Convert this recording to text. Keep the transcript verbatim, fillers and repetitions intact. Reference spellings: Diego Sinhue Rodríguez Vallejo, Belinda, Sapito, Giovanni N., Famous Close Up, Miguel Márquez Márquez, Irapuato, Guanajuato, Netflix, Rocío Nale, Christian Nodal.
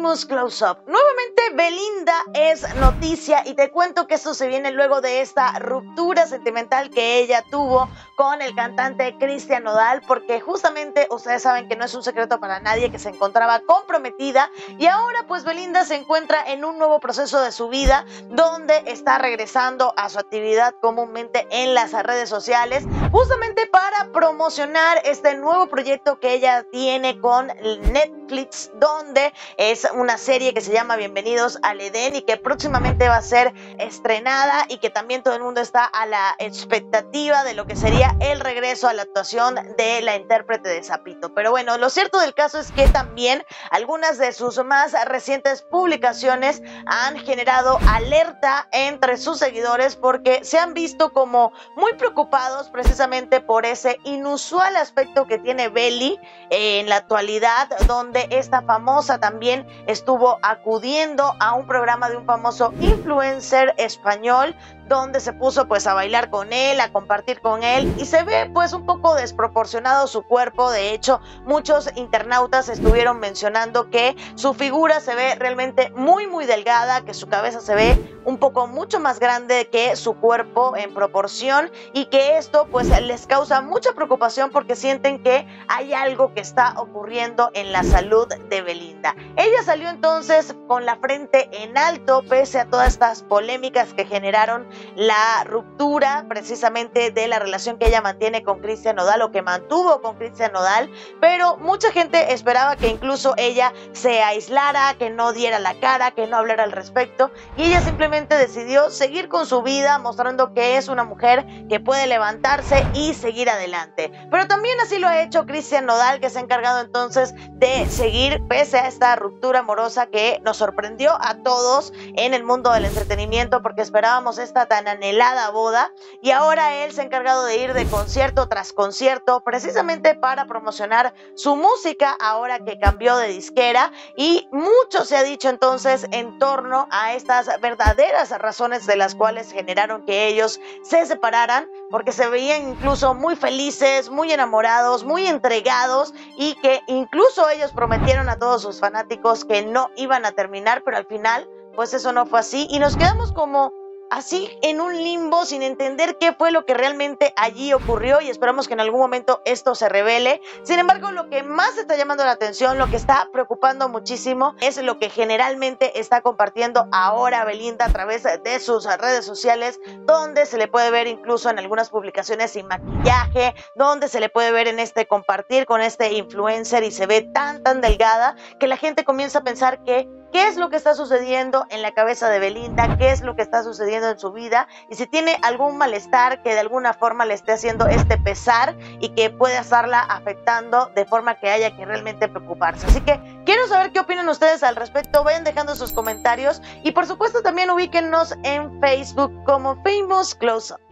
Famous Close Up. Nuevamente Belinda es noticia y te cuento que esto se viene luego de esta ruptura sentimental que ella tuvo con el cantante Christian Nodal, porque justamente ustedes saben que no es un secreto para nadie que se encontraba comprometida, y ahora pues Belinda se encuentra en un nuevo proceso de su vida donde está regresando a su actividad comúnmente en las redes sociales, justamente para promocionar este nuevo proyecto que ella tiene con Netflix, donde es una serie que se llama Bienvenidos al Edén y que próximamente va a ser estrenada y que también todo el mundo está a la expectativa de lo que sería el regreso a la actuación de la intérprete de Sapito. Pero bueno, lo cierto del caso es que también algunas de sus más recientes publicaciones han generado alerta entre sus seguidores porque se han visto como muy preocupados precisamente por ese inusual aspecto que tiene Beli en la actualidad, donde esta famosa también estuvo acudiendo a un programa de un famoso influencer español donde se puso pues a bailar con él, a compartir con él, y se ve pues un poco desproporcionado su cuerpo. De hecho, muchos internautas estuvieron mencionando que su figura se ve realmente muy muy delgada, que su cabeza se ve un poco mucho más grande que su cuerpo en proporción, y que esto pues les causa mucha preocupación porque sienten que hay algo que está ocurriendo en la salud de Belinda. Ella salió entonces con la frente en alto pese a todas estas polémicas que generaron la ruptura precisamente de la relación que ella mantiene con Christian Nodal, o que mantuvo con Christian Nodal, pero mucha gente esperaba que incluso ella se aislara, que no diera la cara, que no hablara al respecto, y ella simplemente decidió seguir con su vida mostrando que es una mujer que puede levantarse y seguir adelante. Pero también así lo ha hecho Christian Nodal, que se ha encargado entonces de seguir pese a esta ruptura amorosa que nos sorprendió a todos en el mundo del entretenimiento porque esperábamos esta tan anhelada boda, y ahora él se ha encargado de ir de concierto tras concierto precisamente para promocionar su música ahora que cambió de disquera, y mucho se ha dicho entonces en torno a estas verdaderas razones de las cuales generaron que ellos se separaran, porque se veían incluso muy felices, muy enamorados, muy entregados, y que incluso ellos prometieron a todos sus fanáticos que no iban a terminar, pero al final pues eso no fue así y nos quedamos como así en un limbo sin entender qué fue lo que realmente allí ocurrió, y esperamos que en algún momento esto se revele. Sin embargo, lo que más está llamando la atención, lo que está preocupando muchísimo, es lo que generalmente está compartiendo ahora Belinda a través de sus redes sociales, donde se le puede ver incluso en algunas publicaciones sin maquillaje, donde se le puede ver en este compartir con este influencer, y se ve tan tan delgada que la gente comienza a pensar que ¿qué es lo que está sucediendo en la cabeza de Belinda? ¿Qué es lo que está sucediendo en su vida? Y si tiene algún malestar que de alguna forma le esté haciendo este pesar y que pueda estarla afectando de forma que haya que realmente preocuparse. Así que quiero saber qué opinan ustedes al respecto. Vayan dejando sus comentarios y por supuesto también ubíquennos en Facebook como Famous Close Up.